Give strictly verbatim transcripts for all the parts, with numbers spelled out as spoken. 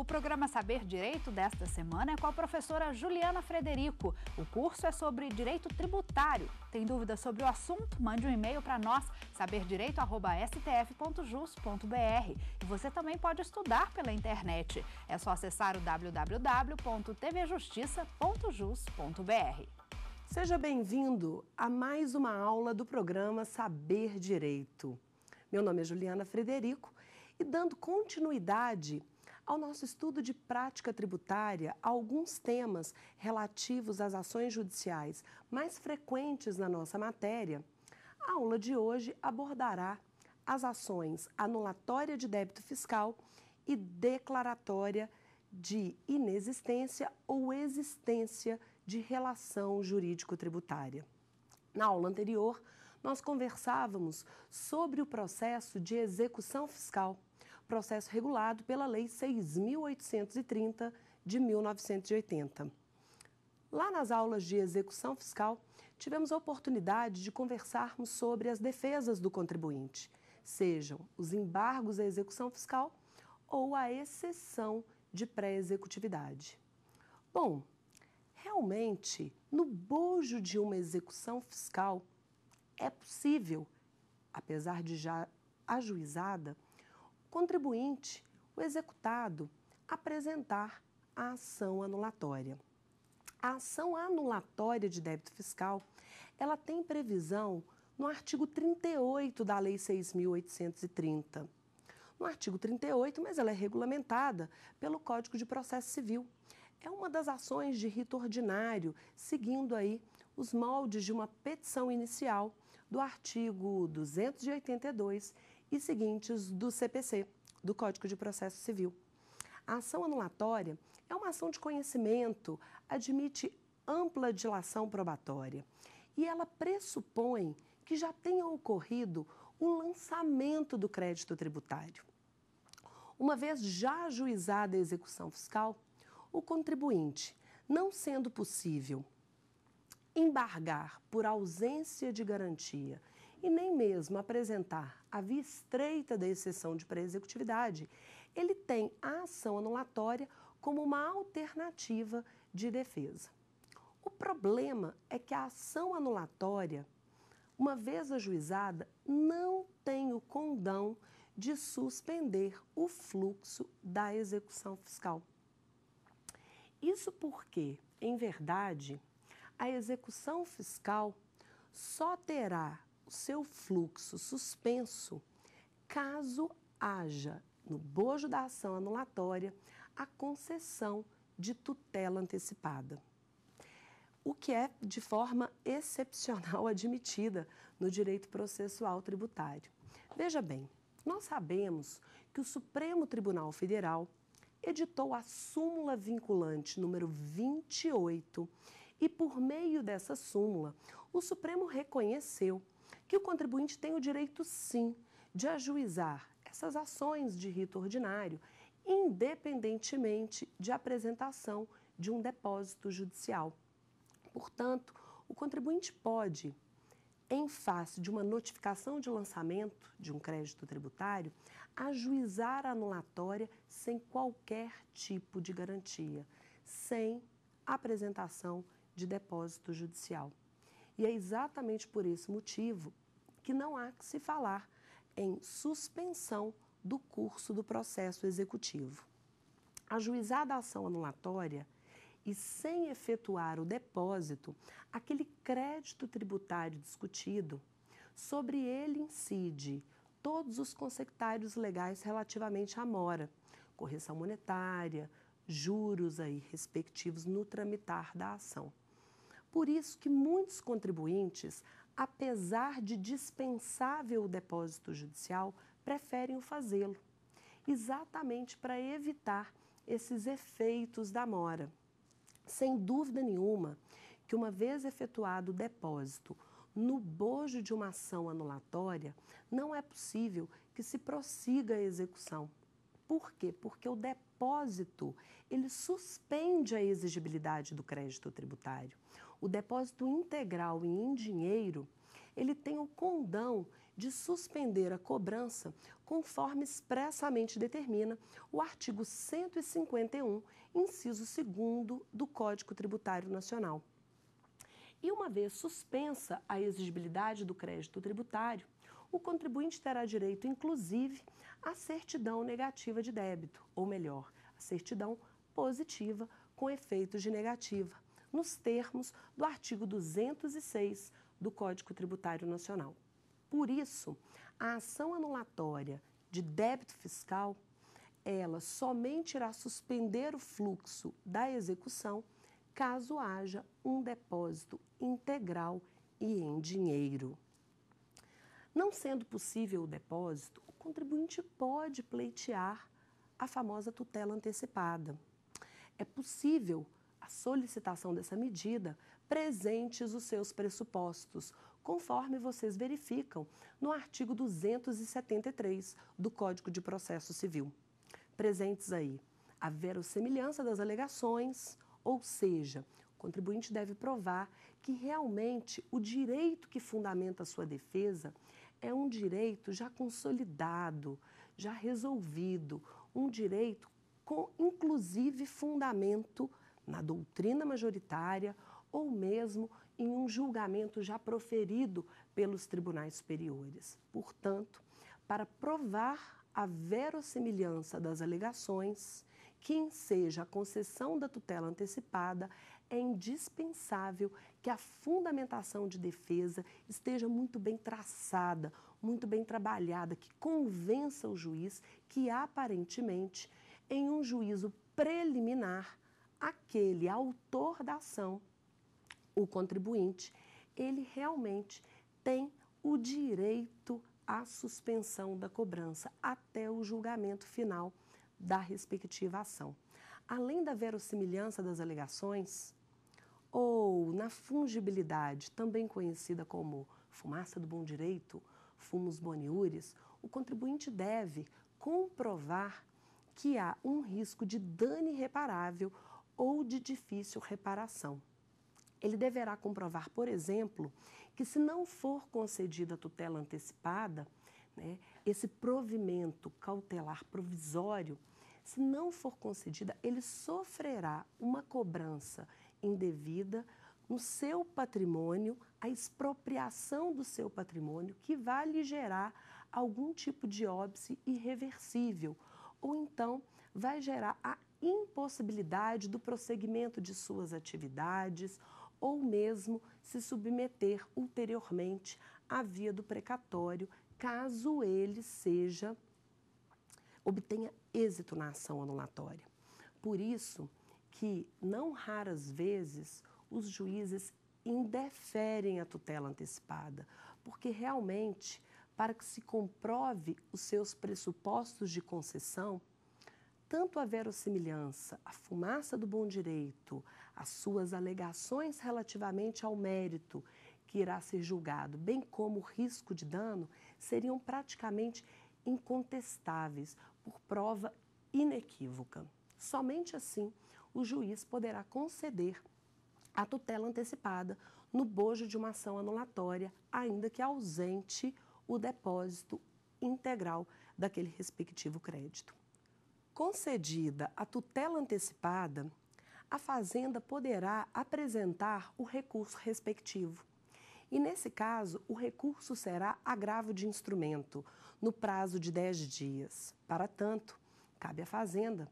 O programa Saber Direito desta semana é com a professora Juliana Frederico. O curso é sobre direito tributário. Tem dúvidas sobre o assunto? Mande um e-mail para nós, saber direito arroba s t f ponto jus ponto b r. E você também pode estudar pela internet. É só acessar o w w w ponto t v justiça ponto jus ponto b r. Seja bem-vindo a mais uma aula do programa Saber Direito. Meu nome é Juliana Frederico e, dando continuidade ao nosso estudo de prática tributária, alguns temas relativos às ações judiciais mais frequentes na nossa matéria, a aula de hoje abordará as ações anulatória de débito fiscal e declaratória de inexistência ou existência de relação jurídico-tributária. Na aula anterior, nós conversávamos sobre o processo de execução fiscal, processo regulado pela Lei seis mil oitocentos e trinta, de mil novecentos e oitenta. Lá nas aulas de execução fiscal, tivemos a oportunidade de conversarmos sobre as defesas do contribuinte, sejam os embargos à execução fiscal ou a exceção de pré-executividade. Bom, realmente, no bojo de uma execução fiscal, é possível, apesar de já ajuizada, o contribuinte, o executado, apresentar a ação anulatória. A ação anulatória de débito fiscal, ela tem previsão no artigo trinta e oito da Lei seis mil oitocentos e trinta. No artigo trinta e oito, mas ela é regulamentada pelo Código de Processo Civil. É uma das ações de rito ordinário, seguindo aí os moldes de uma petição inicial do artigo duzentos e oitenta e dois e seguintes do C P C, do Código de Processo Civil. A ação anulatória é uma ação de conhecimento, admite ampla dilação probatória e ela pressupõe que já tenha ocorrido o lançamento do crédito tributário. Uma vez já ajuizada a execução fiscal, o contribuinte, não sendo possível embargar por ausência de garantia e nem mesmo apresentar a via estreita da exceção de pré-executividade, ele tem a ação anulatória como uma alternativa de defesa. O problema é que a ação anulatória, uma vez ajuizada, não tem o condão de suspender o fluxo da execução fiscal. Isso porque, em verdade, a execução fiscal só terá o seu fluxo suspenso caso haja, no bojo da ação anulatória, a concessão de tutela antecipada, o que é de forma excepcional admitida no direito processual tributário. Veja bem, nós sabemos que o Supremo Tribunal Federal editou a súmula vinculante número vinte e oito e, por meio dessa súmula, o Supremo reconheceu que o contribuinte tem o direito, sim, de ajuizar essas ações de rito ordinário, independentemente de apresentação de um depósito judicial. Portanto, o contribuinte pode, em face de uma notificação de lançamento de um crédito tributário, ajuizar a anulatória sem qualquer tipo de garantia, sem apresentação de depósito judicial. E é exatamente por esse motivo que não há que se falar em suspensão do curso do processo executivo. Ajuizada a ação anulatória e sem efetuar o depósito, aquele crédito tributário discutido, sobre ele incide todos os consectários legais relativamente à mora, correção monetária, juros aí respectivos no tramitar da ação. Por isso que muitos contribuintes, apesar de dispensável o depósito judicial, preferem fazê-lo, exatamente para evitar esses efeitos da mora. Sem dúvida nenhuma que, uma vez efetuado o depósito no bojo de uma ação anulatória, não é possível que se prossiga a execução. Por quê? Porque o depósito, ele suspende a exigibilidade do crédito tributário. O depósito integral e em dinheiro, ele tem o condão de suspender a cobrança conforme expressamente determina o artigo cento e cinquenta e um, inciso segundo do Código Tributário Nacional. E uma vez suspensa a exigibilidade do crédito tributário, o contribuinte terá direito, inclusive, à certidão negativa de débito, ou melhor, à certidão positiva com efeitos de negativa, nos termos do artigo duzentos e seis do Código Tributário Nacional. Por isso, a ação anulatória de débito fiscal, ela somente irá suspender o fluxo da execução caso haja um depósito integral e em dinheiro. Não sendo possível o depósito, o contribuinte pode pleitear a famosa tutela antecipada. É possível a solicitação dessa medida presentes os seus pressupostos, conforme vocês verificam no artigo duzentos e setenta e três do Código de Processo Civil. Presentes aí a verossemelhança das alegações, ou seja, o contribuinte deve provar que realmente o direito que fundamenta a sua defesa é um direito já consolidado, já resolvido, um direito com, inclusive, fundamento na doutrina majoritária ou mesmo em um julgamento já proferido pelos tribunais superiores. Portanto, para provar a verossimilhança das alegações, que enseja a concessão da tutela antecipada, é indispensável que a fundamentação de defesa esteja muito bem traçada, muito bem trabalhada, que convença o juiz que, aparentemente, em um juízo preliminar, aquele autor da ação, o contribuinte, ele realmente tem o direito à suspensão da cobrança até o julgamento final da respectiva ação. Além da verossimilhança das alegações, ou na fungibilidade, também conhecida como fumaça do bom direito, fumus boniuris, o contribuinte deve comprovar que há um risco de dano irreparável ou de difícil reparação. Ele deverá comprovar, por exemplo, que se não for concedida a tutela antecipada, né, esse provimento cautelar provisório, se não for concedida, ele sofrerá uma cobrança indevida no seu patrimônio, a expropriação do seu patrimônio, que vai lhe gerar algum tipo de óbice irreversível, ou então vai gerar a impossibilidade do prosseguimento de suas atividades ou mesmo se submeter ulteriormente à via do precatório, caso ele seja, obtenha êxito na ação anulatória. Por isso que, não raras vezes, os juízes indeferem a tutela antecipada, porque realmente, para que se comprove os seus pressupostos de concessão, tanto a verossimilhança, a fumaça do bom direito, as suas alegações relativamente ao mérito que irá ser julgado, bem como o risco de dano, seriam praticamente incontestáveis por prova inequívoca. Somente assim o juiz poderá conceder a tutela antecipada no bojo de uma ação anulatória, ainda que ausente o depósito integral daquele respectivo crédito. Concedida a tutela antecipada, a fazenda poderá apresentar o recurso respectivo. E, nesse caso, o recurso será agravo de instrumento, no prazo de dez dias. Para tanto, cabe à fazenda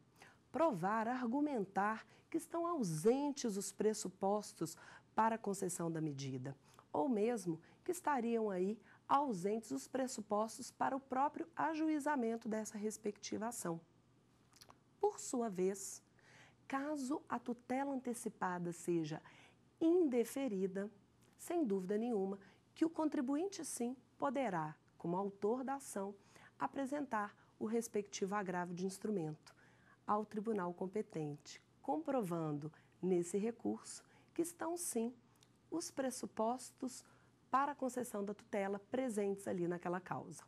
provar, argumentar que estão ausentes os pressupostos para a concessão da medida, ou mesmo que estariam aí ausentes os pressupostos para o próprio ajuizamento dessa respectiva ação. Por sua vez, caso a tutela antecipada seja indeferida, sem dúvida nenhuma que o contribuinte sim poderá, como autor da ação, apresentar o respectivo agravo de instrumento ao tribunal competente, comprovando nesse recurso que estão sim os pressupostos para a concessão da tutela presentes ali naquela causa.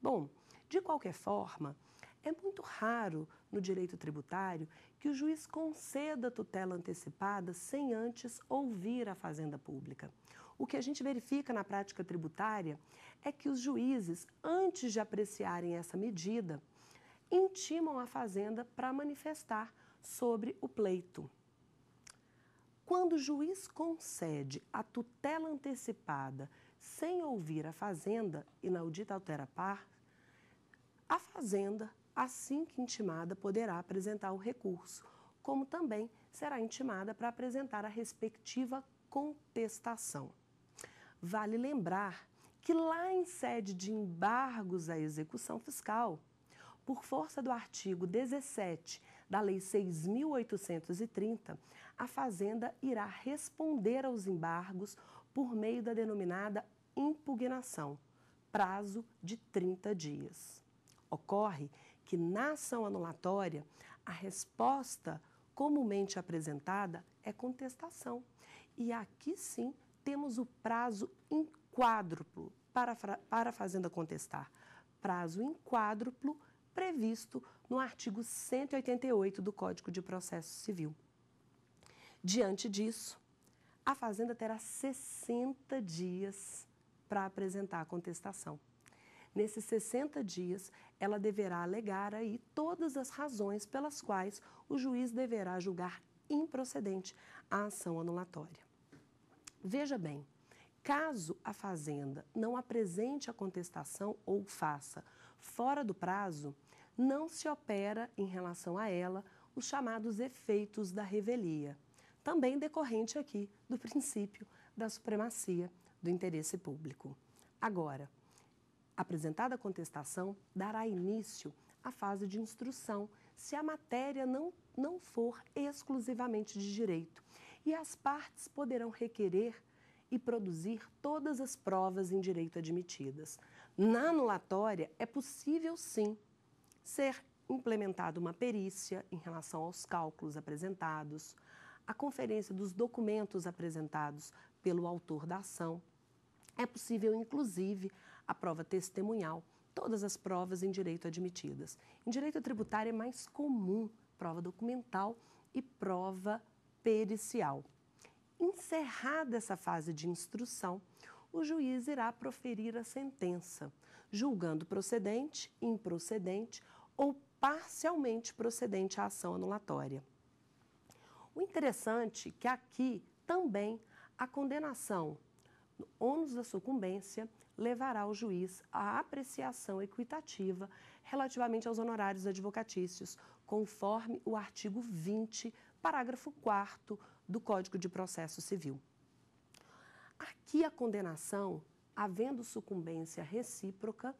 Bom, de qualquer forma, É muito raro no direito tributário que o juiz conceda tutela antecipada sem antes ouvir a Fazenda Pública. O que a gente verifica na prática tributária é que os juízes, antes de apreciarem essa medida, intimam a Fazenda para manifestar sobre o pleito. Quando o juiz concede a tutela antecipada sem ouvir a Fazenda, inaudita altera par, a Fazenda, assim que intimada, poderá apresentar o recurso, como também será intimada para apresentar a respectiva contestação. Vale lembrar que lá em sede de embargos à execução fiscal, por força do artigo dezessete da Lei seis mil oitocentos e trinta, a Fazenda irá responder aos embargos por meio da denominada impugnação, prazo de trinta dias. Ocorre que na ação anulatória, a resposta comumente apresentada é contestação. E aqui sim temos o prazo em quádruplo para, para a Fazenda contestar. Prazo em quádruplo previsto no artigo cento e oitenta e oito do Código de Processo Civil. Diante disso, a Fazenda terá sessenta dias para apresentar a contestação. Nesses sessenta dias, ela deverá alegar aí todas as razões pelas quais o juiz deverá julgar improcedente a ação anulatória. Veja bem, caso a Fazenda não apresente a contestação ou faça fora do prazo, não se opera em relação a ela os chamados efeitos da revelia, também decorrente aqui do princípio da supremacia do interesse público. Agora, apresentada a contestação, dará início à fase de instrução, se a matéria não, não for exclusivamente de direito, e as partes poderão requerer e produzir todas as provas em direito admitidas. Na anulatória, é possível, sim, ser implementada uma perícia em relação aos cálculos apresentados, a conferência dos documentos apresentados pelo autor da ação. É possível, inclusive, a prova testemunhal, todas as provas em direito admitidas. Em direito tributário é mais comum prova documental e prova pericial. Encerrada essa fase de instrução, o juiz irá proferir a sentença, julgando procedente, improcedente ou parcialmente procedente a ação anulatória. O interessante é que aqui também a condenação no ônus da sucumbência levará o juiz à apreciação equitativa relativamente aos honorários advocatícios, conforme o artigo vinte, parágrafo quarto do Código de Processo Civil. Aqui a condenação, havendo sucumbência recíproca,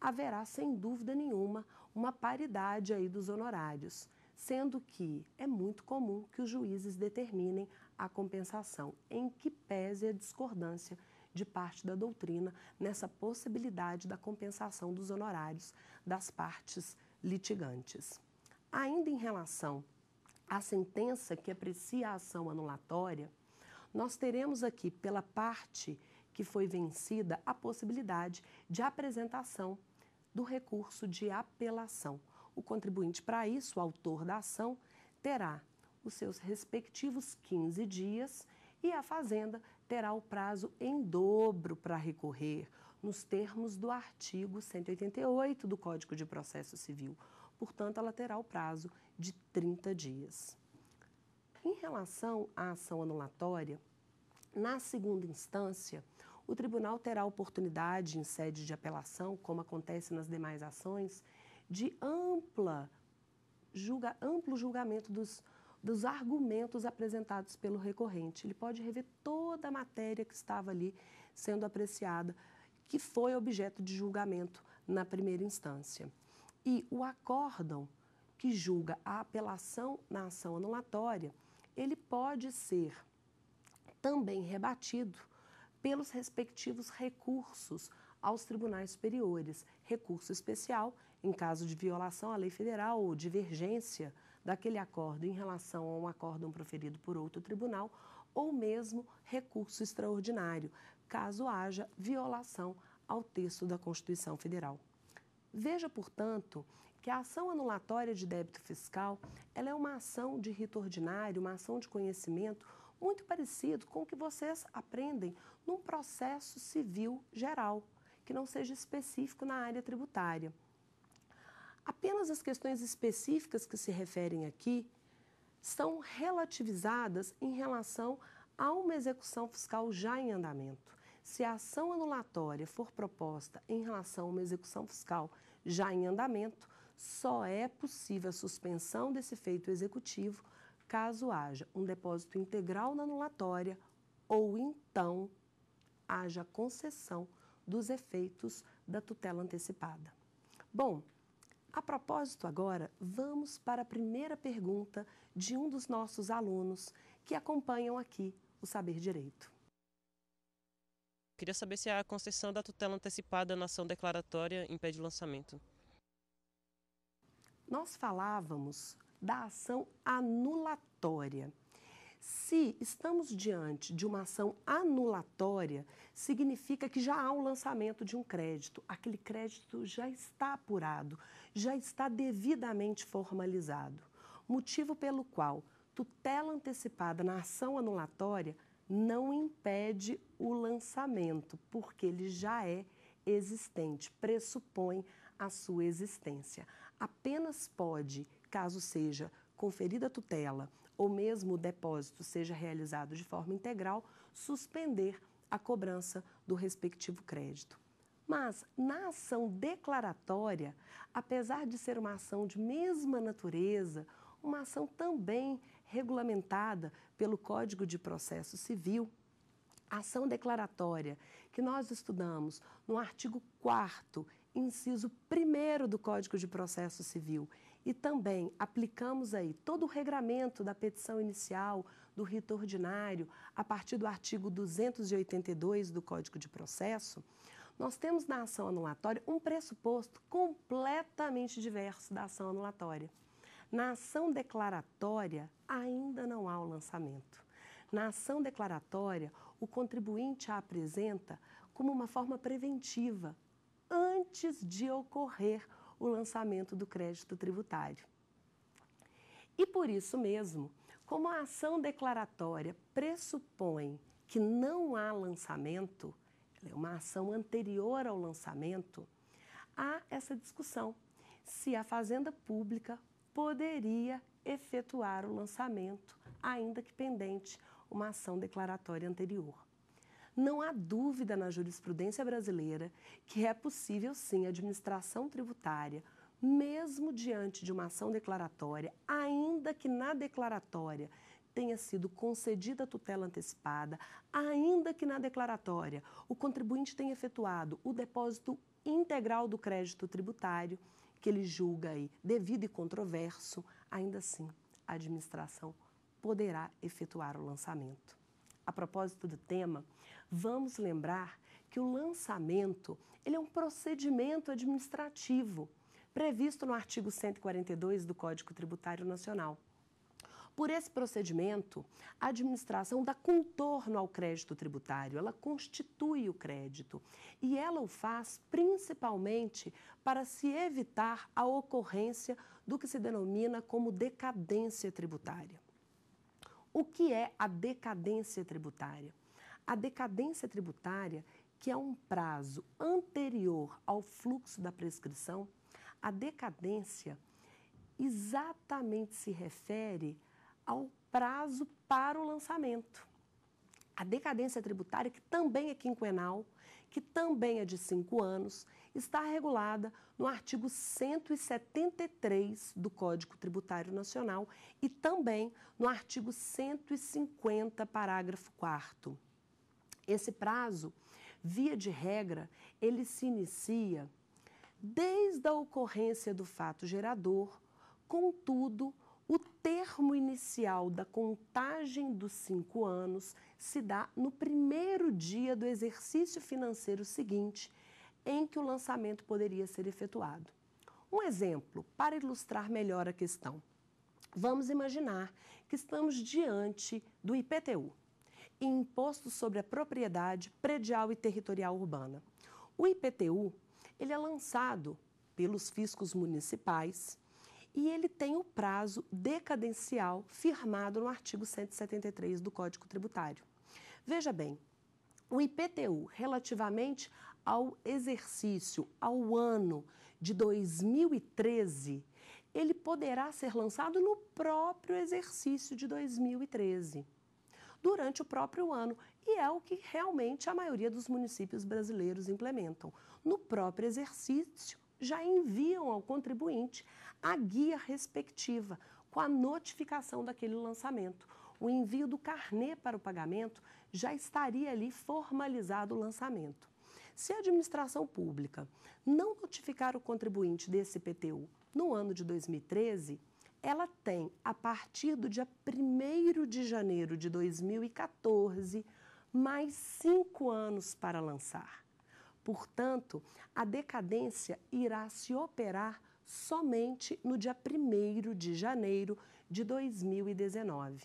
haverá sem dúvida nenhuma uma paridade aí dos honorários, sendo que é muito comum que os juízes determinem a compensação, em que pese a discordância de parte da doutrina nessa possibilidade da compensação dos honorários das partes litigantes. Ainda em relação à sentença que aprecia a ação anulatória, nós teremos aqui, pela parte que foi vencida, a possibilidade de apresentação do recurso de apelação. O contribuinte, para isso, o autor da ação, terá os seus respectivos quinze dias e a Fazenda terá o prazo em dobro para recorrer, nos termos do artigo cento e oitenta e oito do Código de Processo Civil. Portanto, ela terá o prazo de trinta dias. Em relação à ação anulatória, na segunda instância, o tribunal terá a oportunidade, em sede de apelação, como acontece nas demais ações, de ampla, julga, amplo julgamento dos, dos argumentos apresentados pelo recorrente. Ele pode rever toda a matéria que estava ali sendo apreciada, que foi objeto de julgamento na primeira instância. E o acórdão que julga a apelação na ação anulatória, ele pode ser também rebatido pelos respectivos recursos aos tribunais superiores, recurso especial em caso de violação à lei federal ou divergência daquele acórdão em relação a um acórdão proferido por outro tribunal, ou mesmo recurso extraordinário, caso haja violação ao texto da Constituição Federal. Veja, portanto, que a ação anulatória de débito fiscal, ela é uma ação de rito ordinário, uma ação de conhecimento muito parecido com o que vocês aprendem num processo civil geral, que não seja específico na área tributária. Apenas as questões específicas que se referem aqui são relativizadas em relação a uma execução fiscal já em andamento. Se a ação anulatória for proposta em relação a uma execução fiscal já em andamento, só é possível a suspensão desse feito executivo caso haja um depósito integral na anulatória ou então haja concessão dos efeitos da tutela antecipada. Bom, a propósito agora, vamos para a primeira pergunta de um dos nossos alunos que acompanham aqui o Saber Direito. Queria saber se a concessão da tutela antecipada na ação declaratória impede o lançamento. Nós falávamos da ação anulatória. Se estamos diante de uma ação anulatória, significa que já há um lançamento de um crédito. Aquele crédito já está apurado, já está devidamente formalizado. Motivo pelo qual tutela antecipada na ação anulatória não impede o lançamento, porque ele já é existente, pressupõe a sua existência. Apenas pode, caso seja conferida a tutela ou mesmo o depósito seja realizado de forma integral, suspender a cobrança do respectivo crédito. Mas, na ação declaratória, apesar de ser uma ação de mesma natureza, uma ação também regulamentada pelo Código de Processo Civil, a ação declaratória que nós estudamos no artigo quarto, inciso primeiro do Código de Processo Civil, e também aplicamos aí todo o regramento da petição inicial, do rito ordinário, a partir do artigo duzentos e oitenta e dois do Código de Processo, nós temos na ação anulatória um pressuposto completamente diverso da ação anulatória. Na ação declaratória, ainda não há o lançamento. Na ação declaratória, o contribuinte a apresenta como uma forma preventiva, antes de ocorrer o lançamento do crédito tributário. E por isso mesmo, como a ação declaratória pressupõe que não há lançamento, ela é uma ação anterior ao lançamento, há essa discussão se a Fazenda Pública poderia efetuar o lançamento, ainda que pendente uma ação declaratória anterior. Não há dúvida na jurisprudência brasileira que é possível, sim, a administração tributária, mesmo diante de uma ação declaratória, ainda que na declaratória tenha sido concedida a tutela antecipada, ainda que na declaratória o contribuinte tenha efetuado o depósito integral do crédito tributário, que ele julga aí devido e controverso, ainda assim a administração poderá efetuar o lançamento. A propósito do tema, vamos lembrar que o lançamento ele é um procedimento administrativo previsto no artigo cento e quarenta e dois do Código Tributário Nacional. Por esse procedimento, a administração dá contorno ao crédito tributário, ela constitui o crédito e ela o faz principalmente para se evitar a ocorrência do que se denomina como decadência tributária. O que é a decadência tributária? A decadência tributária, que é um prazo anterior ao fluxo da prescrição, a decadência exatamente se refere ao prazo para o lançamento. A decadência tributária, que também é quinquenal, que também é de cinco anos, está regulada no artigo cento e setenta e três do Código Tributário Nacional e também no artigo cento e cinquenta, parágrafo quarto. Esse prazo, via de regra, ele se inicia desde a ocorrência do fato gerador, contudo, o termo inicial da contagem dos cinco anos se dá no primeiro dia do exercício financeiro seguinte, em que o lançamento poderia ser efetuado. Um exemplo para ilustrar melhor a questão. Vamos imaginar que estamos diante do I P T U, Imposto sobre a Propriedade Predial e Territorial Urbana. O I P T U ele é lançado pelos fiscos municipais e ele tem o prazo decadencial firmado no artigo cento e setenta e três do Código Tributário. Veja bem, o I P T U, relativamente ao exercício, ao ano de dois mil e treze, ele poderá ser lançado no próprio exercício de dois mil e treze, durante o próprio ano, e é o que realmente a maioria dos municípios brasileiros implementam. No próprio exercício, já enviam ao contribuinte a guia respectiva, com a notificação daquele lançamento. O envio do carnê para o pagamento já estaria ali formalizado o lançamento. Se a administração pública não notificar o contribuinte desse I P T U no ano de dois mil e treze, ela tem, a partir do dia primeiro de janeiro de dois mil e quatorze, mais cinco anos para lançar. Portanto, a decadência irá se operar somente no dia primeiro de janeiro de dois mil e dezenove.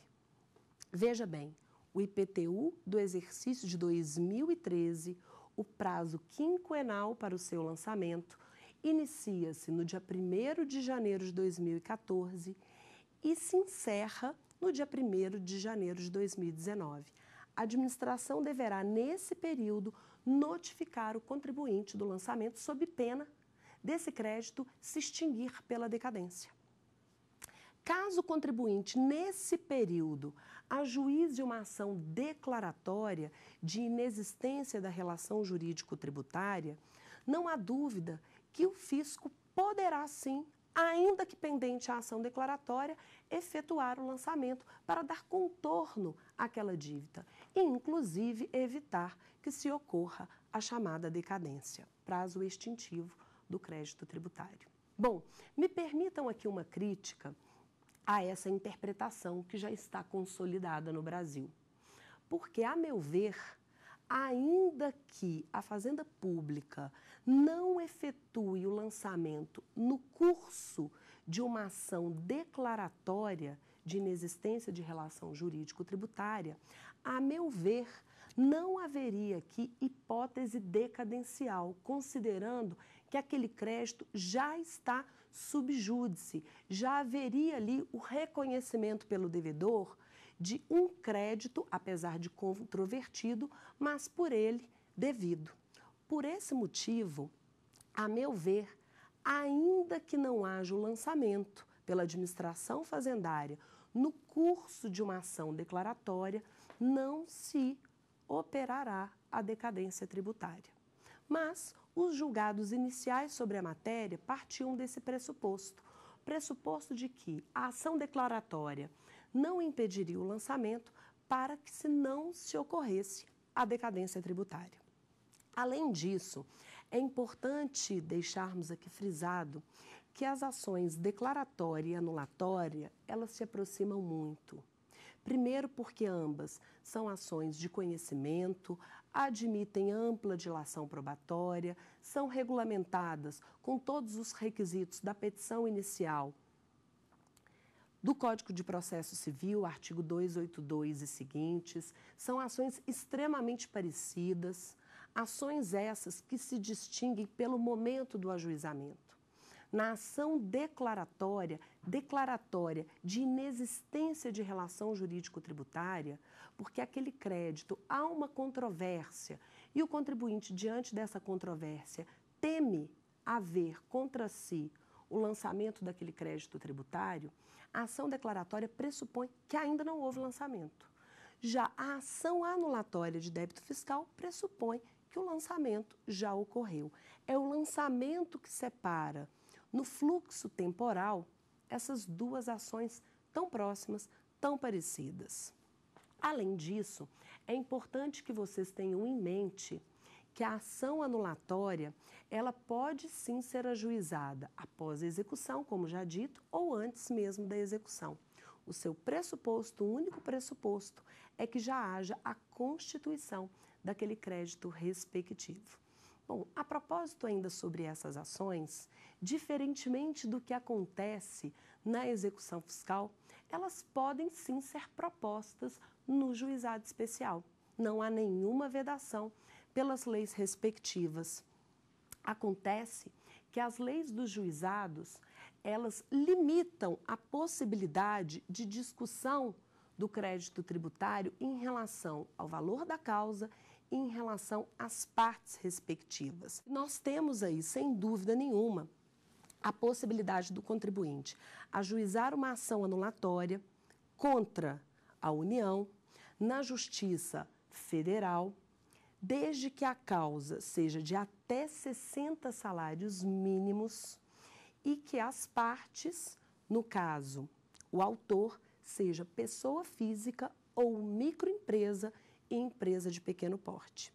Veja bem, o I P T U do exercício de dois mil e treze, o prazo quinquenal para o seu lançamento inicia-se no dia primeiro de janeiro de dois mil e quatorze e se encerra no dia primeiro de janeiro de dois mil e dezenove. A administração deverá, nesse período, notificar o contribuinte do lançamento sob pena desse crédito se extinguir pela decadência. Caso o contribuinte, nesse período, ajuize uma ação declaratória de inexistência da relação jurídico-tributária, não há dúvida que o fisco poderá sim, ainda que pendente a ação declaratória, efetuar o lançamento para dar contorno àquela dívida e, inclusive, evitar que se ocorra a chamada decadência, prazo extintivo do crédito tributário. Bom, me permitam aqui uma crítica a essa interpretação que já está consolidada no Brasil. Porque, a meu ver, ainda que a Fazenda Pública não efetue o lançamento no curso de uma ação declaratória de inexistência de relação jurídico-tributária, a meu ver, não haveria aqui hipótese decadencial, considerando que aquele crédito já está sub júdice, já haveria ali o reconhecimento pelo devedor de um crédito, apesar de controvertido, mas por ele devido. Por esse motivo, a meu ver, ainda que não haja o lançamento pela administração fazendária no curso de uma ação declaratória, não se operará a decadência tributária. Mas os julgados iniciais sobre a matéria partiam desse pressuposto, pressuposto de que a ação declaratória não impediria o lançamento para que se não se ocorresse a decadência tributária. Além disso, é importante deixarmos aqui frisado que as ações declaratória e anulatória, elas se aproximam muito. Primeiro, porque ambas são ações de conhecimento, admitem ampla dilação probatória, são regulamentadas com todos os requisitos da petição inicial do Código de Processo Civil, artigo duzentos e oitenta e dois e seguintes, são ações extremamente parecidas, ações essas que se distinguem pelo momento do ajuizamento. Na ação declaratória, declaratória de inexistência de relação jurídico-tributária, porque aquele crédito há uma controvérsia e o contribuinte, diante dessa controvérsia, teme haver contra si o lançamento daquele crédito tributário, a ação declaratória pressupõe que ainda não houve lançamento. Já a ação anulatória de débito fiscal pressupõe que o lançamento já ocorreu. É o lançamento que separa, no fluxo temporal, essas duas ações tão próximas, tão parecidas. Além disso, é importante que vocês tenham em mente que a ação anulatória, ela pode sim ser ajuizada após a execução, como já dito, ou antes mesmo da execução. O seu pressuposto, o único pressuposto, é que já haja a constituição daquele crédito respectivo. Bom, a propósito ainda sobre essas ações, diferentemente do que acontece na execução fiscal, elas podem sim ser propostas no juizado especial. Não há nenhuma vedação pelas leis respectivas. Acontece que as leis dos juizados, elas limitam a possibilidade de discussão do crédito tributário em relação ao valor da causa e em relação às partes respectivas. Nós temos aí, sem dúvida nenhuma, a possibilidade do contribuinte ajuizar uma ação anulatória contra a União na Justiça Federal, desde que a causa seja de até sessenta salários mínimos e que as partes, no caso, o autor, seja pessoa física ou microempresa e empresa de pequeno porte.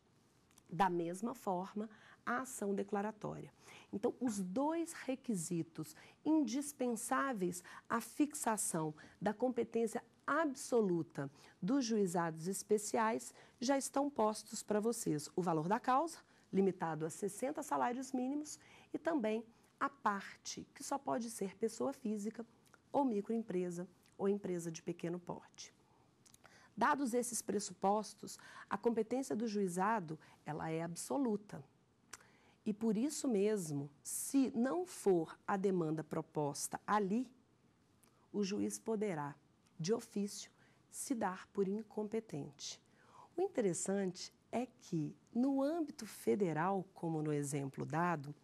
Da mesma forma, a ação declaratória. Então, os dois requisitos indispensáveis à fixação da competência absoluta dos juizados especiais já estão postos para vocês. O valor da causa, limitado a sessenta salários mínimos, e também a parte, que só pode ser pessoa física ou microempresa ou empresa de pequeno porte. Dados esses pressupostos, a competência do juizado, ela é absoluta. E por isso mesmo, se não for a demanda proposta ali, o juiz poderá, de ofício, se dar por incompetente. O interessante é que, no âmbito federal, como no exemplo dado,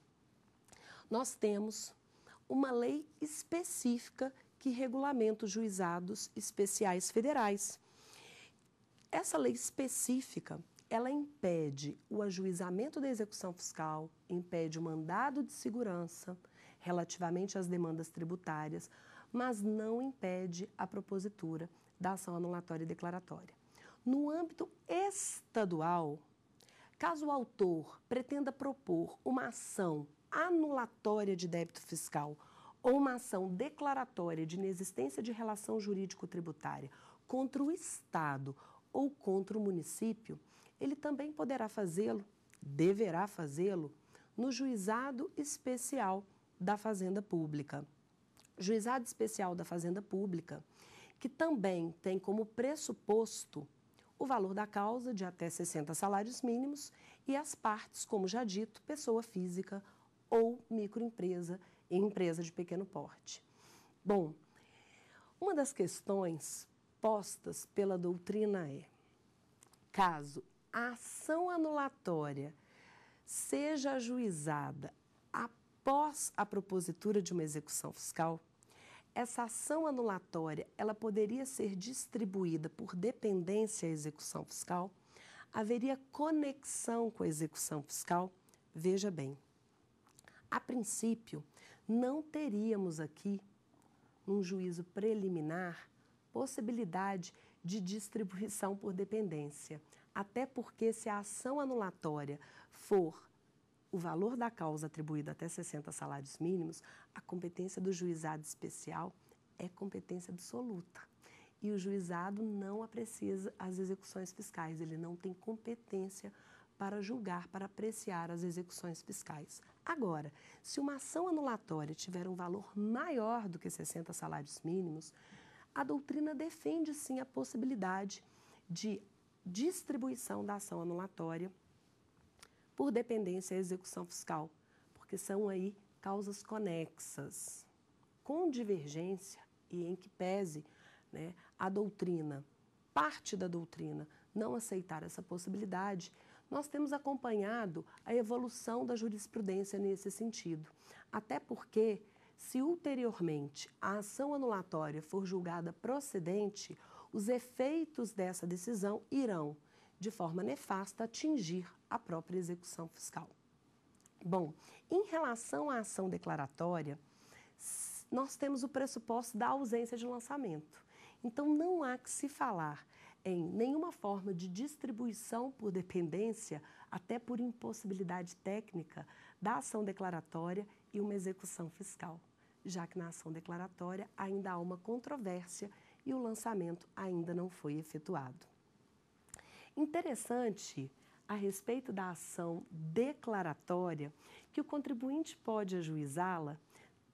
nós temos uma lei específica que regulamenta os juizados especiais federais. Essa lei específica, ela impede o ajuizamento da execução fiscal, impede o mandado de segurança relativamente às demandas tributárias, mas não impede a propositura da ação anulatória e declaratória. No âmbito estadual, caso o autor pretenda propor uma ação anulatória de débito fiscal ou uma ação declaratória de inexistência de relação jurídico-tributária contra o Estado ou contra o município, ele também poderá fazê-lo, deverá fazê-lo, no juizado especial da Fazenda Pública. Juizado especial da Fazenda Pública, que também tem como pressuposto o valor da causa de até sessenta salários mínimos e as partes, como já dito, pessoa física ou microempresa e empresa de pequeno porte. Bom, uma das questões postas pela doutrina é, caso a ação anulatória seja ajuizada após a propositura de uma execução fiscal, essa ação anulatória, ela poderia ser distribuída por dependência à execução fiscal? Haveria conexão com a execução fiscal? Veja bem, a princípio, não teríamos aqui, num juízo preliminar, possibilidade de distribuição por dependência. Até porque, se a ação anulatória for o valor da causa atribuído até sessenta salários mínimos, a competência do juizado especial é competência absoluta. E o juizado não aprecia as execuções fiscais, ele não tem competência para julgar, para apreciar as execuções fiscais. Agora, se uma ação anulatória tiver um valor maior do que sessenta salários mínimos, a doutrina defende, sim, a possibilidade de distribuição da ação anulatória por dependência à execução fiscal, porque são aí causas conexas, com divergência e em que pese, né, a doutrina, parte da doutrina, não aceitar essa possibilidade, nós temos acompanhado a evolução da jurisprudência nesse sentido, até porque, se ulteriormente a ação anulatória for julgada procedente, os efeitos dessa decisão irão, de forma nefasta, atingir a própria execução fiscal. Bom, em relação à ação declaratória, nós temos o pressuposto da ausência de lançamento. Então, não há que se falar em nenhuma forma de distribuição por dependência, até por impossibilidade técnica, da ação declaratória e uma execução fiscal, já que na ação declaratória ainda há uma controvérsia e o lançamento ainda não foi efetuado. Interessante, a respeito da ação declaratória, que o contribuinte pode ajuizá-la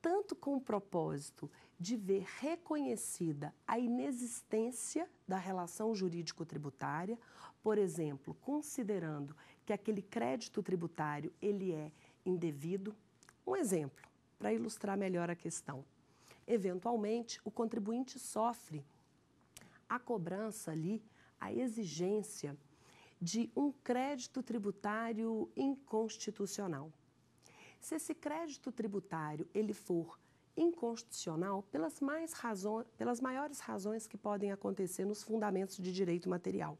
tanto com o propósito de ver reconhecida a inexistência da relação jurídico-tributária, por exemplo, considerando que aquele crédito tributário ele é indevido, Um exemplo, para ilustrar melhor a questão. Eventualmente, o contribuinte sofre a cobrança ali, a exigência de um crédito tributário inconstitucional. Se esse crédito tributário ele for inconstitucional, pelas, mais razões, pelas maiores razões que podem acontecer nos fundamentos de direito material.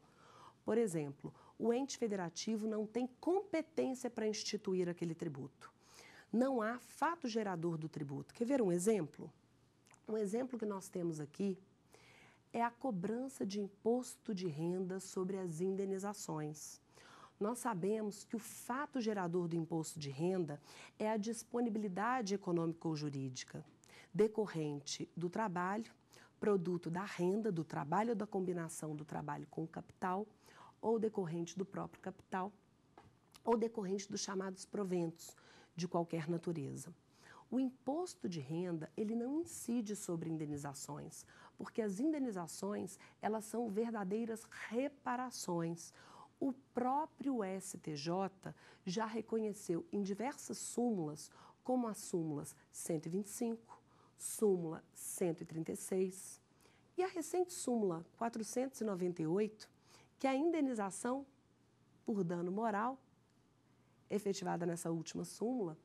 Por exemplo, o ente federativo não tem competência para instituir aquele tributo. Não há fato gerador do tributo. Quer ver um exemplo? Um exemplo que nós temos aqui é a cobrança de imposto de renda sobre as indenizações. Nós sabemos que o fato gerador do imposto de renda é a disponibilidade econômica ou jurídica decorrente do trabalho, produto da renda, do trabalho ou da combinação do trabalho com o capital, ou decorrente do próprio capital, ou decorrente dos chamados proventos de qualquer natureza. O imposto de renda, ele não incide sobre indenizações, porque as indenizações, elas são verdadeiras reparações. O próprio S T J já reconheceu em diversas súmulas, como as súmulas cento e vinte e cinco, súmula cento e trinta e seis e a recente súmula quatrocentos e noventa e oito, que a indenização por dano moral, efetivada nessa última súmula,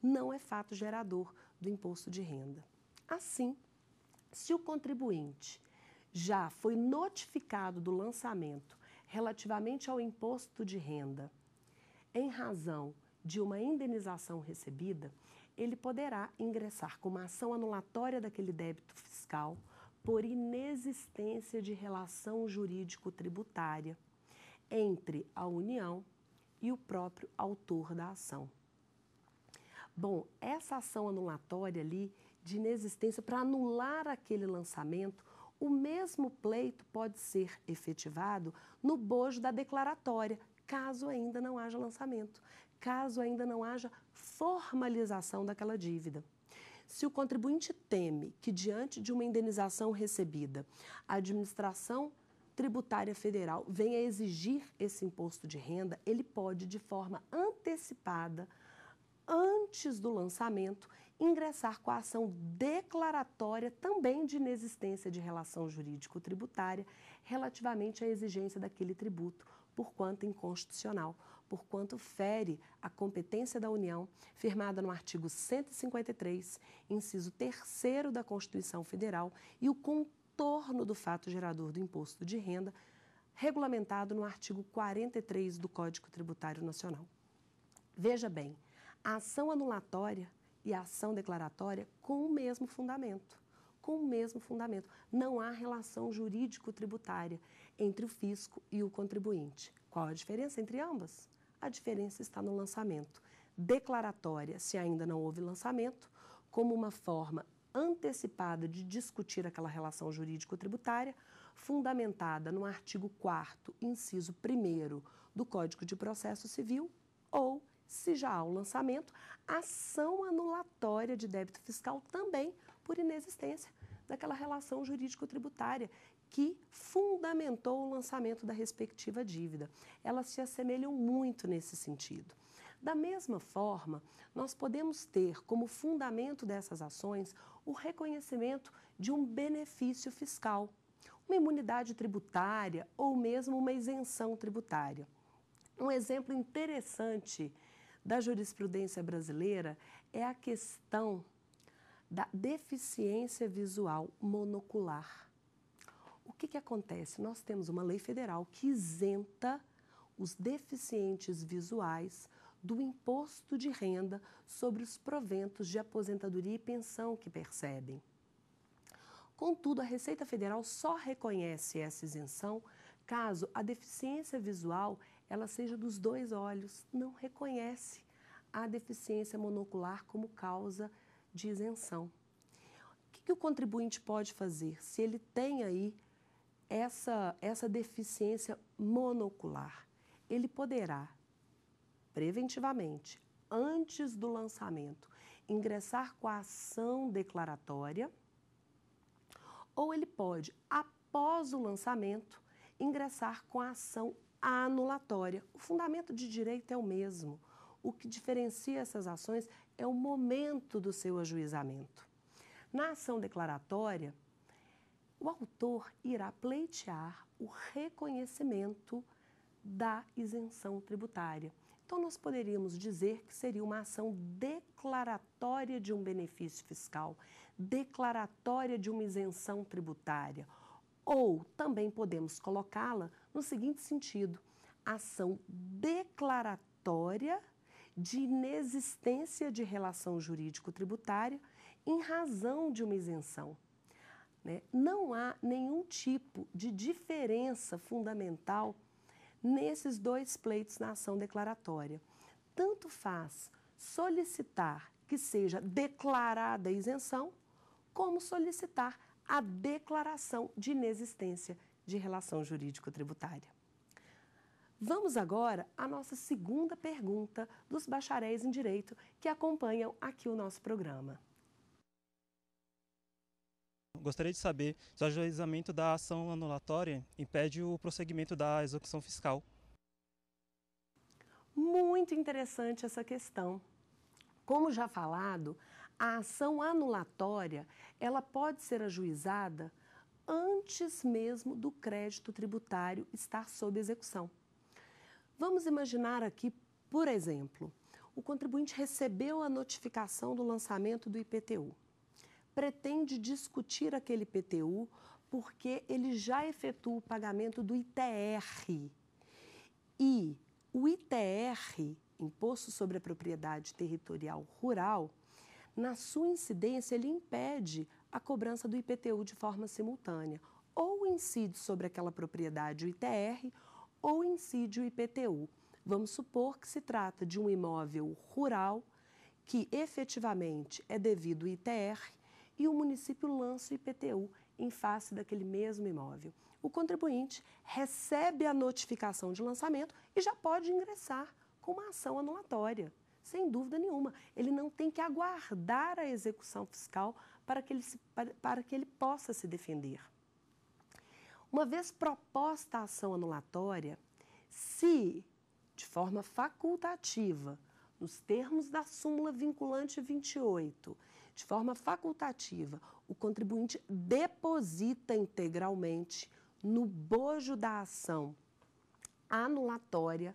não é fato gerador do imposto de renda. Assim, se o contribuinte já foi notificado do lançamento relativamente ao imposto de renda, em razão de uma indenização recebida, ele poderá ingressar com uma ação anulatória daquele débito fiscal por inexistência de relação jurídico-tributária entre a União e o próprio autor da ação. Bom, essa ação anulatória ali de inexistência para anular aquele lançamento, o mesmo pleito pode ser efetivado no bojo da declaratória, caso ainda não haja lançamento, caso ainda não haja formalização daquela dívida. Se o contribuinte teme que, diante de uma indenização recebida, a administração tributária federal venha exigir esse imposto de renda, ele pode, de forma antecipada, antes do lançamento, ingressar com a ação declaratória também de inexistência de relação jurídico-tributária relativamente à exigência daquele tributo, por quanto inconstitucional, por quanto fere a competência da União, firmada no artigo cento e cinquenta e três, inciso terceiro da Constituição Federal, e o contorno do fato gerador do imposto de renda, regulamentado no artigo quarenta e três do Código Tributário Nacional. Veja bem, a ação anulatória e a ação declaratória com o mesmo fundamento, com o mesmo fundamento. Não há relação jurídico-tributária entre o fisco e o contribuinte. Qual a diferença entre ambas? A diferença está no lançamento. Declaratória, se ainda não houve lançamento, como uma forma antecipada de discutir aquela relação jurídico-tributária, fundamentada no artigo quarto, inciso primeiro do Código de Processo Civil, ou, se já há o lançamento, ação anulatória de débito fiscal também por inexistência daquela relação jurídico-tributária que fundamentou o lançamento da respectiva dívida. Elas se assemelham muito nesse sentido. Da mesma forma, nós podemos ter como fundamento dessas ações o reconhecimento de um benefício fiscal, uma imunidade tributária ou mesmo uma isenção tributária. Um exemplo interessante da jurisprudência brasileira é a questão da deficiência visual monocular. O que que acontece? Nós temos uma lei federal que isenta os deficientes visuais do imposto de renda sobre os proventos de aposentadoria e pensão que percebem. Contudo, a Receita Federal só reconhece essa isenção caso a deficiência visual ela seja dos dois olhos, não reconhece a deficiência monocular como causa de isenção. O que que o contribuinte pode fazer se ele tem aí essa, essa deficiência monocular? Ele poderá, preventivamente, antes do lançamento, ingressar com a ação declaratória, ou ele pode, após o lançamento, ingressar com a ação a anulatória. O fundamento de direito é o mesmo. O que diferencia essas ações é é o momento do seu ajuizamento. Na ação declaratória, o autor irá pleitear o reconhecimento da isenção tributária. Então, nós poderíamos dizer que seria uma ação declaratória de um benefício fiscal, declaratória de uma isenção tributária, ou também podemos colocá-la no seguinte sentido: ação declaratória de inexistência de relação jurídico-tributária em razão de uma isenção. Né? Não há nenhum tipo de diferença fundamental nesses dois pleitos na ação declaratória. Tanto faz solicitar que seja declarada a isenção, como solicitar a declaração de inexistência de relação jurídico-tributária. Vamos agora à nossa segunda pergunta dos bacharéis em Direito que acompanham aqui o nosso programa. Gostaria de saber se o ajuizamento da ação anulatória impede o prosseguimento da execução fiscal. Muito interessante essa questão. Como já falado, a ação anulatória ela pode ser ajuizada antes mesmo do crédito tributário estar sob execução. Vamos imaginar aqui, por exemplo, o contribuinte recebeu a notificação do lançamento do I P T U. Pretende discutir aquele I P T U porque ele já efetua o pagamento do I T R. E o I T R, Imposto sobre a Propriedade Territorial Rural, na sua incidência, ele impede a cobrança do I P T U de forma simultânea. Ou incide sobre aquela propriedade o I T R, ou incide o I P T U. Vamos supor que se trata de um imóvel rural que efetivamente é devido ao I T R, e o município lança o I P T U em face daquele mesmo imóvel. O contribuinte recebe a notificação de lançamento e já pode ingressar com uma ação anulatória, sem dúvida nenhuma. Ele não tem que aguardar a execução fiscal para que ele, se, para, para que ele possa se defender. Uma vez proposta a ação anulatória, se, de forma facultativa, nos termos da súmula vinculante vinte e oito, de forma facultativa, o contribuinte deposita integralmente no bojo da ação anulatória,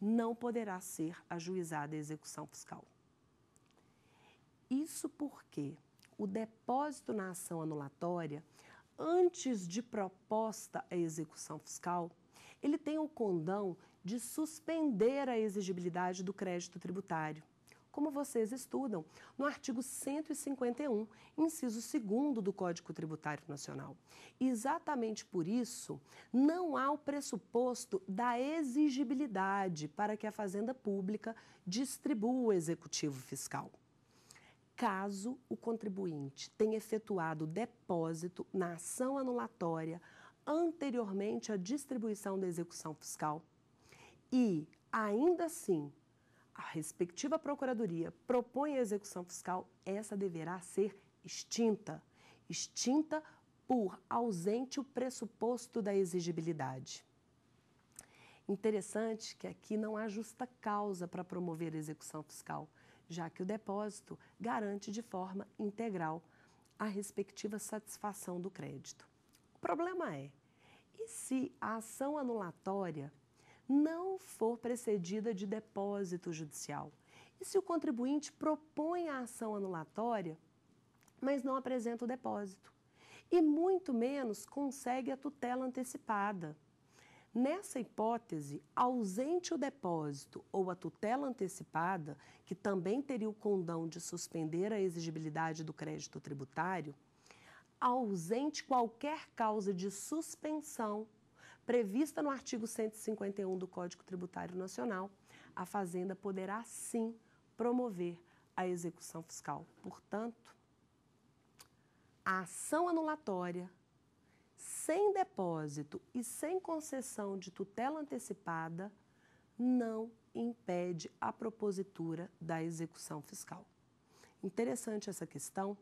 não poderá ser ajuizada a execução fiscal. Isso porque o depósito na ação anulatória, antes de proposta a execução fiscal, ele tem o condão de suspender a exigibilidade do crédito tributário. Como vocês estudam no artigo cento e cinquenta e um, inciso segundo do Código Tributário Nacional. Exatamente por isso, não há o pressuposto da exigibilidade para que a Fazenda Pública distribua o executivo fiscal, caso o contribuinte tenha efetuado depósito na ação anulatória anteriormente à distribuição da execução fiscal e, ainda assim, a respectiva Procuradoria propõe a execução fiscal, essa deverá ser extinta. Extinta por ausente o pressuposto da exigibilidade. Interessante que aqui não há justa causa para promover a execução fiscal, já que o depósito garante de forma integral a respectiva satisfação do crédito. O problema é, e se a ação anulatória não for precedida de depósito judicial? E se o contribuinte propõe a ação anulatória, mas não apresenta o depósito? E muito menos consegue a tutela antecipada. Nessa hipótese, ausente o depósito ou a tutela antecipada, que também teria o condão de suspender a exigibilidade do crédito tributário, ausente qualquer causa de suspensão prevista no artigo cento e cinquenta e um do Código Tributário Nacional, a Fazenda poderá, sim, promover a execução fiscal. Portanto, a ação anulatória, sem depósito e sem concessão de tutela antecipada, não impede a propositura da execução fiscal. Interessante essa questão,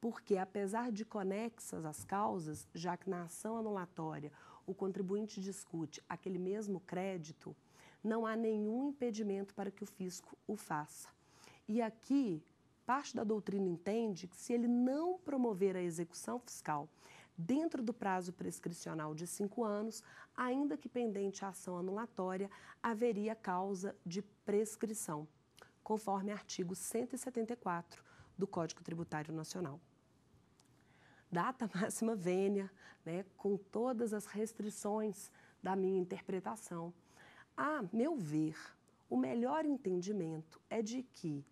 porque apesar de conexas as causas, já que na ação anulatória o contribuinte discute aquele mesmo crédito, não há nenhum impedimento para que o fisco o faça. E aqui parte da doutrina entende que se ele não promover a execução fiscal dentro do prazo prescricional de cinco anos, ainda que pendente a ação anulatória, haveria causa de prescrição, conforme artigo cento e setenta e quatro do Código Tributário Nacional. Data máxima vênia, né, com todas as restrições da minha interpretação. A meu ver, o melhor entendimento é de que,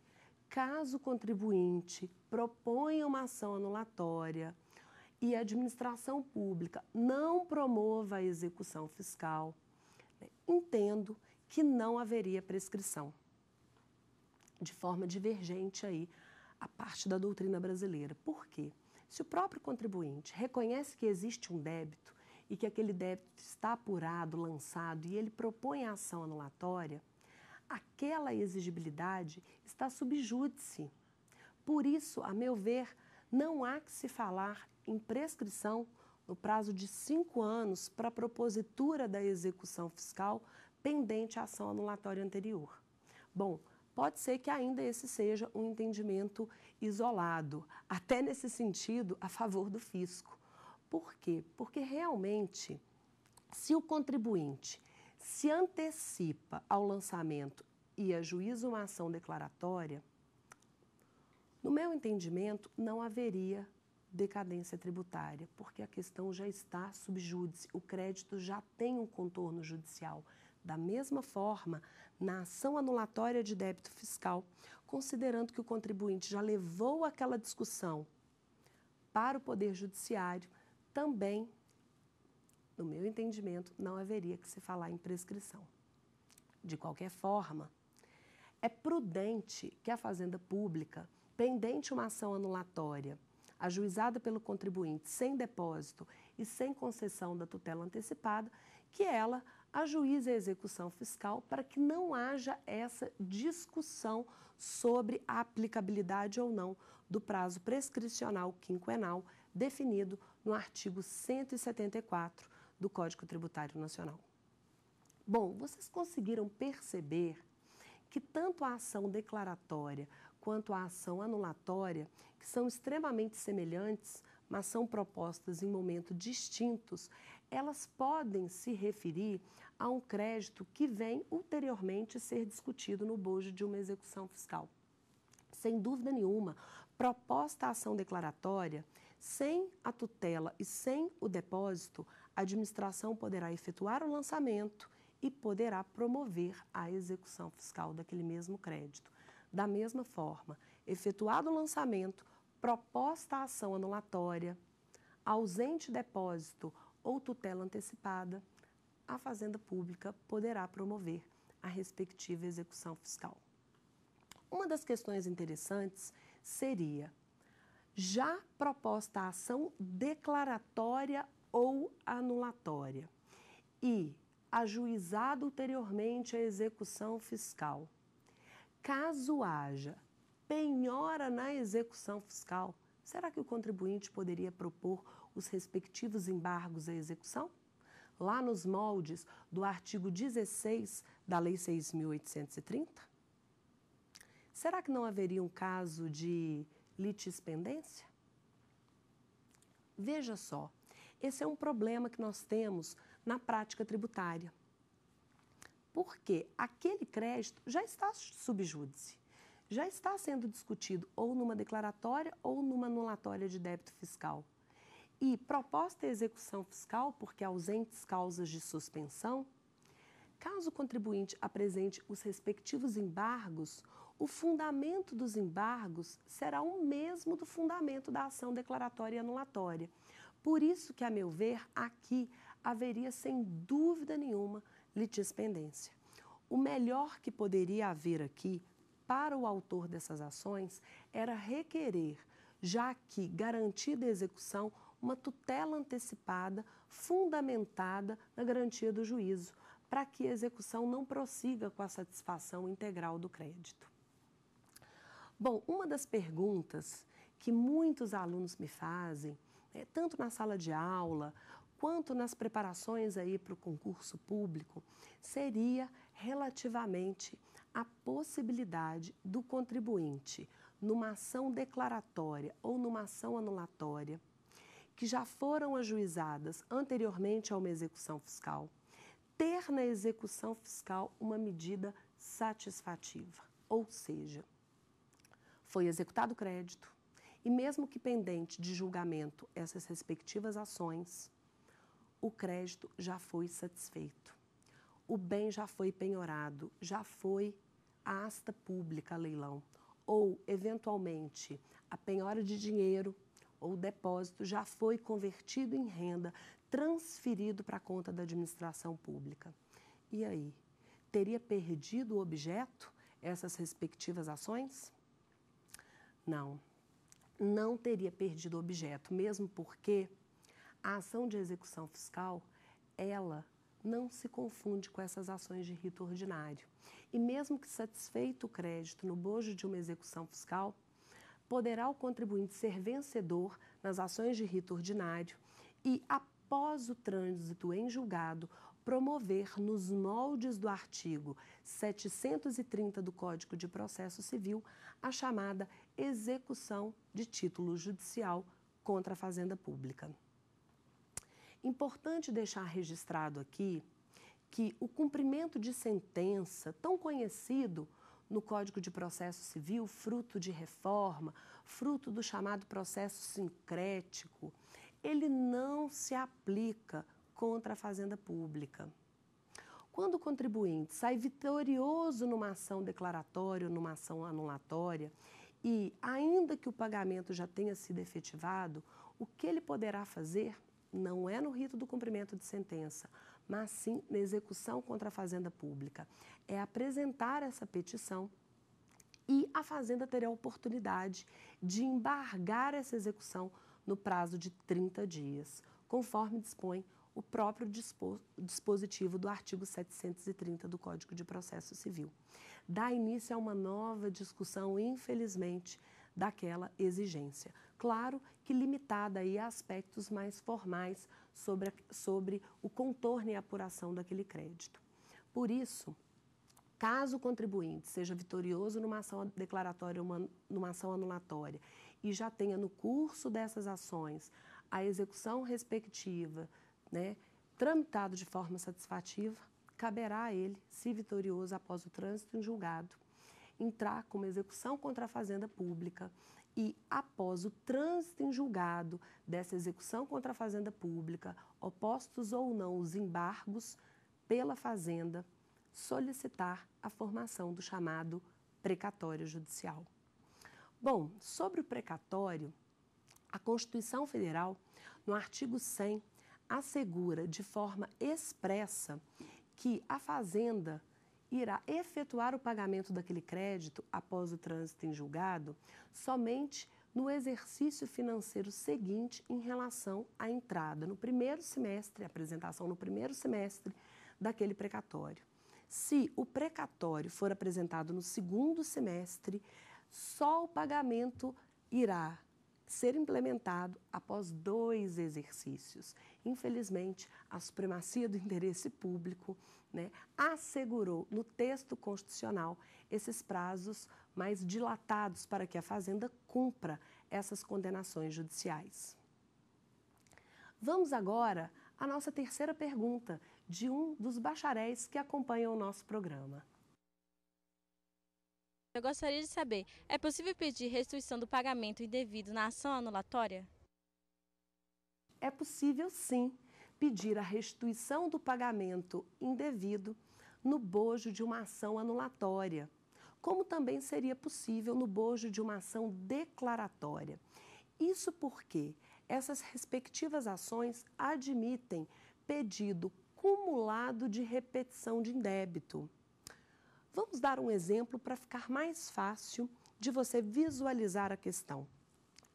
caso o contribuinte proponha uma ação anulatória e a administração pública não promova a execução fiscal, né, entendo que não haveria prescrição. De forma divergente aí, a parte da doutrina brasileira. Por quê? Se o próprio contribuinte reconhece que existe um débito e que aquele débito está apurado, lançado, e ele propõe a ação anulatória, aquela exigibilidade está sub júdice. Por isso, a meu ver, não há que se falar em prescrição no prazo de cinco anos para a propositura da execução fiscal pendente à ação anulatória anterior. Bom, pode ser que ainda esse seja um entendimento isolado, até nesse sentido, a favor do fisco. Por quê? Porque realmente, se o contribuinte se antecipa ao lançamento e ajuiza uma ação declaratória, no meu entendimento, não haveria decadência tributária, porque a questão já está sub júdice, o crédito já tem um contorno judicial. Da mesma forma, na ação anulatória de débito fiscal, considerando que o contribuinte já levou aquela discussão para o Poder Judiciário, também, no meu entendimento, não haveria que se falar em prescrição. De qualquer forma, é prudente que a Fazenda Pública, pendente uma ação anulatória, ajuizada pelo contribuinte sem depósito e sem concessão da tutela antecipada, que ela ajuize a execução fiscal para que não haja essa discussão sobre a aplicabilidade ou não do prazo prescricional quinquenal definido no artigo cento e setenta e quatro do Código Tributário Nacional. Bom, vocês conseguiram perceber que tanto a ação declaratória quanto a ação anulatória, que são extremamente semelhantes, mas são propostas em momentos distintos, elas podem se referir a um crédito que vem ulteriormente ser discutido no bojo de uma execução fiscal. Sem dúvida nenhuma, proposta a ação declaratória, sem a tutela e sem o depósito, a administração poderá efetuar o lançamento e poderá promover a execução fiscal daquele mesmo crédito. Da mesma forma, efetuado o lançamento, proposta a ação anulatória, ausente depósito ou tutela antecipada, a Fazenda Pública poderá promover a respectiva execução fiscal. Uma das questões interessantes seria, já proposta a ação declaratória ou anulatória e ajuizada ulteriormente a execução fiscal, caso haja penhora na execução fiscal, será que o contribuinte poderia propor os respectivos embargos à execução? Lá nos moldes do artigo dezesseis da Lei seis mil oitocentos e trinta? Será que não haveria um caso de litispendência? Veja só, esse é um problema que nós temos na prática tributária, porque aquele crédito já está sub júdice. Já está sendo discutido ou numa declaratória ou numa anulatória de débito fiscal. E proposta e execução fiscal, porque ausentes causas de suspensão, caso o contribuinte apresente os respectivos embargos, o fundamento dos embargos será o mesmo do fundamento da ação declaratória e anulatória. Por isso que, a meu ver, aqui haveria sem dúvida nenhuma litispendência. O melhor que poderia haver aqui para o autor dessas ações era requerer, já que garantida a execução, uma tutela antecipada fundamentada na garantia do juízo, para que a execução não prossiga com a satisfação integral do crédito. Bom, uma das perguntas que muitos alunos me fazem, né, tanto na sala de aula quanto nas preparações aí para o concurso público, seria relativamente a possibilidade do contribuinte, numa ação declaratória ou numa ação anulatória, que já foram ajuizadas anteriormente a uma execução fiscal, ter na execução fiscal uma medida satisfativa, ou seja, foi executado o crédito e mesmo que pendente de julgamento essas respectivas ações, o crédito já foi satisfeito, o bem já foi penhorado, já foi a asta pública, a leilão, ou, eventualmente, a penhora de dinheiro ou depósito já foi convertido em renda, transferido para a conta da administração pública. E aí, teria perdido o objeto essas respectivas ações? Não, não teria perdido o objeto, mesmo porque a ação de execução fiscal, ela não se confunde com essas ações de rito ordinário. E mesmo que satisfeito o crédito no bojo de uma execução fiscal, poderá o contribuinte ser vencedor nas ações de rito ordinário e, após o trânsito em julgado, promover nos moldes do artigo setecentos e trinta do Código de Processo Civil a chamada execução de título judicial contra a Fazenda Pública. Importante deixar registrado aqui que o cumprimento de sentença, tão conhecido no Código de Processo Civil, fruto de reforma, fruto do chamado processo sincrético, ele não se aplica contra a Fazenda Pública. Quando o contribuinte sai vitorioso numa ação declaratória ou numa ação anulatória e, ainda que o pagamento já tenha sido efetivado, o que ele poderá fazer não é no rito do cumprimento de sentença, mas sim na execução contra a Fazenda Pública. É apresentar essa petição e a Fazenda terá a oportunidade de embargar essa execução no prazo de trinta dias, conforme dispõe o próprio dispositivo do artigo setecentos e trinta do Código de Processo Civil. Dá início a uma nova discussão, infelizmente, daquela exigência. Claro que limitada aí a aspectos mais formais sobre, a, sobre o contorno e a apuração daquele crédito. Por isso, caso o contribuinte seja vitorioso numa ação declaratória ou numa ação anulatória e já tenha no curso dessas ações a execução respectiva, né, tramitado de forma satisfativa, caberá a ele, se vitorioso após o trânsito em julgado, entrar com uma execução contra a Fazenda Pública e, após o trânsito em julgado dessa execução contra a Fazenda Pública, opostos ou não os embargos pela Fazenda, solicitar a formação do chamado precatório judicial. Bom, sobre o precatório, a Constituição Federal, no artigo cem, assegura de forma expressa que a Fazenda irá efetuar o pagamento daquele crédito após o trânsito em julgado somente no exercício financeiro seguinte em relação à entrada no primeiro semestre, apresentação no primeiro semestre daquele precatório. Se o precatório for apresentado no segundo semestre, só o pagamento irá ser implementado após dois exercícios. Infelizmente, a supremacia do interesse público, né, assegurou no texto constitucional esses prazos mais dilatados para que a Fazenda cumpra essas condenações judiciais. Vamos agora à nossa terceira pergunta de um dos bacharéis que acompanham o nosso programa. Eu gostaria de saber, é possível pedir restituição do pagamento indevido na ação anulatória? É possível, sim, pedir a restituição do pagamento indevido no bojo de uma ação anulatória, como também seria possível no bojo de uma ação declaratória. Isso porque essas respectivas ações admitem pedido cumulado de repetição de indébito. Vamos dar um exemplo para ficar mais fácil de você visualizar a questão.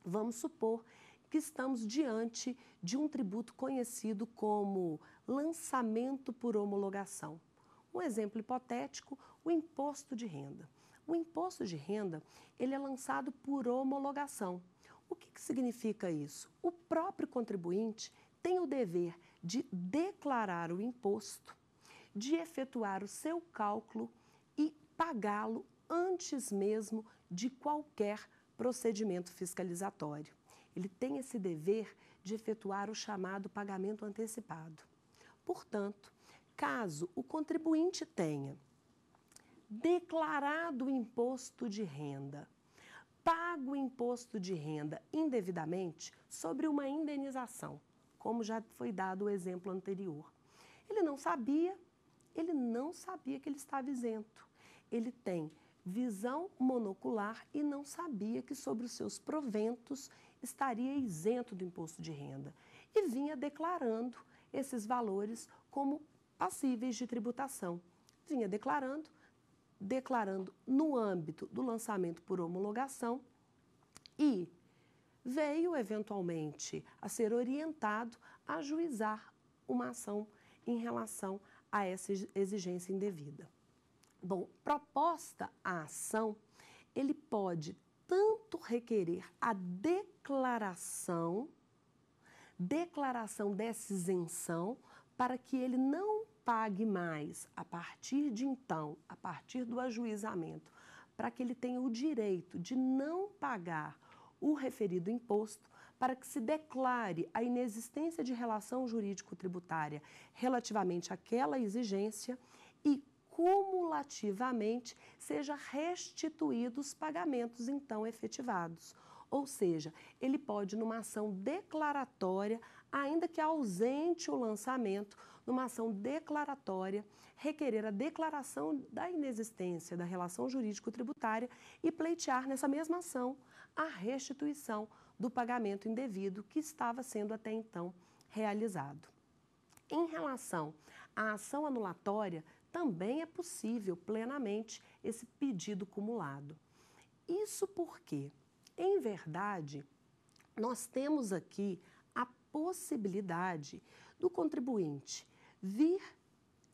Vamos supor que estamos diante de um tributo conhecido como lançamento por homologação. Um exemplo hipotético, o imposto de renda. O imposto de renda, ele é lançado por homologação. O que que significa isso? O próprio contribuinte tem o dever de declarar o imposto, de efetuar o seu cálculo, pagá-lo antes mesmo de qualquer procedimento fiscalizatório. Ele tem esse dever de efetuar o chamado pagamento antecipado. Portanto, caso o contribuinte tenha declarado o imposto de renda, pago o imposto de renda indevidamente sobre uma indenização, como já foi dado o exemplo anterior. Ele não sabia, ele não sabia que ele estava isento. Ele tem visão monocular e não sabia que sobre os seus proventos estaria isento do imposto de renda e vinha declarando esses valores como passíveis de tributação. Vinha declarando, declarando no âmbito do lançamento por homologação e veio eventualmente a ser orientado a ajuizar uma ação em relação a essa exigência indevida. Bom, proposta a ação, ele pode tanto requerer a declaração, declaração dessa isenção, para que ele não pague mais a partir de então, a partir do ajuizamento, para que ele tenha o direito de não pagar o referido imposto, para que se declare a inexistência de relação jurídico-tributária relativamente àquela exigência e, cumulativamente, seja restituído os pagamentos então efetivados. Ou seja, ele pode, numa ação declaratória, ainda que ausente o lançamento, numa ação declaratória, requerer a declaração da inexistência da relação jurídico-tributária e pleitear nessa mesma ação a restituição do pagamento indevido que estava sendo até então realizado. Em relação à ação anulatória, também é possível plenamente esse pedido cumulado. Isso porque, em verdade, nós temos aqui a possibilidade do contribuinte vir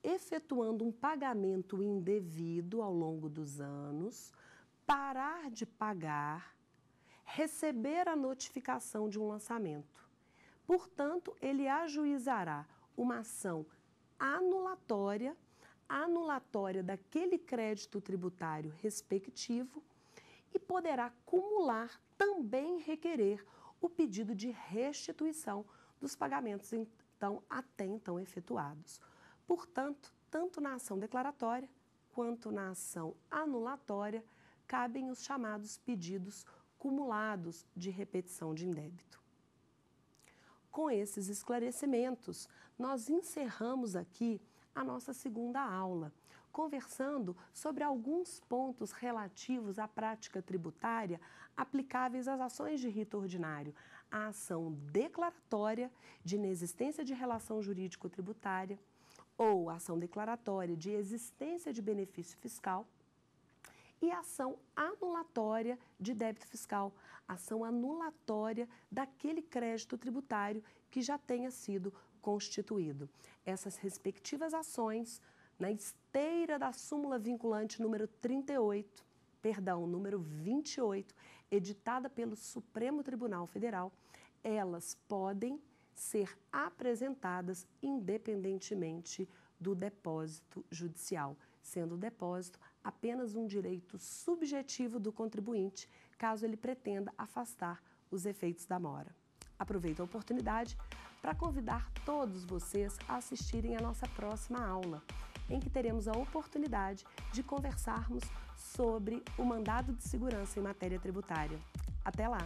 efetuando um pagamento indevido ao longo dos anos, parar de pagar, receber a notificação de um lançamento. Portanto, ele ajuizará uma ação anulatória, anulatória daquele crédito tributário respectivo, e poderá acumular, também requerer o pedido de restituição dos pagamentos então, até então efetuados. Portanto, tanto na ação declaratória quanto na ação anulatória, cabem os chamados pedidos cumulados de repetição de indébito. Com esses esclarecimentos, nós encerramos aqui a nossa segunda aula, conversando sobre alguns pontos relativos à prática tributária aplicáveis às ações de rito ordinário, à ação declaratória de inexistência de relação jurídico-tributária ou ação declaratória de existência de benefício fiscal e ação anulatória de débito fiscal, ação anulatória daquele crédito tributário que já tenha sido constituído. Essas respectivas ações, na esteira da súmula vinculante número trinta e oito, perdão, número vinte e oito, editada pelo Supremo Tribunal Federal, elas podem ser apresentadas independentemente do depósito judicial, sendo o depósito apenas um direito subjetivo do contribuinte, caso ele pretenda afastar os efeitos da mora. Aproveito a oportunidade para convidar todos vocês a assistirem à nossa próxima aula, em que teremos a oportunidade de conversarmos sobre o mandado de segurança em matéria tributária. Até lá!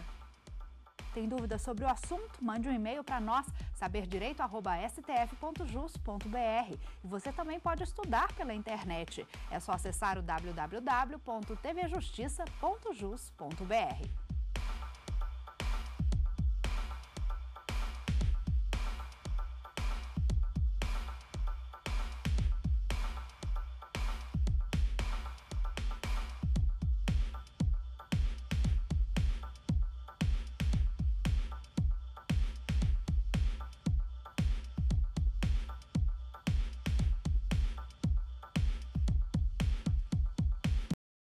Tem dúvida sobre o assunto? Mande um e-mail para nós, saber direito arroba s t f ponto jus ponto b r. E você também pode estudar pela internet. É só acessar o w w w ponto t v justiça ponto jus ponto b r.